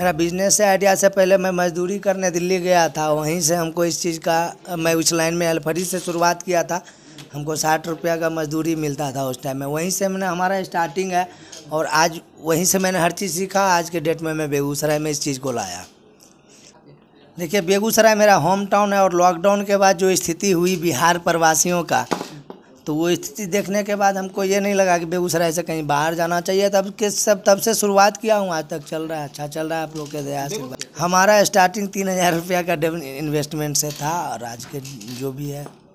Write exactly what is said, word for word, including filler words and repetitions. मेरा बिजनेस से आइडिया से पहले मैं मजदूरी करने दिल्ली गया था। वहीं से हमको इस चीज़ का, मैं उस लाइन में अलफरी से शुरुआत किया था। हमको साठ रुपया का मजदूरी मिलता था उस टाइम में। वहीं से मैंने हमारा स्टार्टिंग है और आज वहीं से मैंने हर चीज़ सीखा। आज के डेट में मैं बेगूसराय में इस चीज़ को लाया। देखिए, बेगूसराय मेरा होम टाउन है और लॉकडाउन के बाद जो स्थिति हुई बिहार प्रवासियों का, तो वो स्थिति देखने के बाद हमको ये नहीं लगा कि बेगूसराय से कहीं बाहर जाना चाहिए। तब किस सब तब से शुरुआत किया हूँ, आज तक चल रहा है, अच्छा चल रहा है। आप लोग के दया से हमारा स्टार्टिंग तीन हज़ार रुपया का इन्वेस्टमेंट से था और आज के जो भी है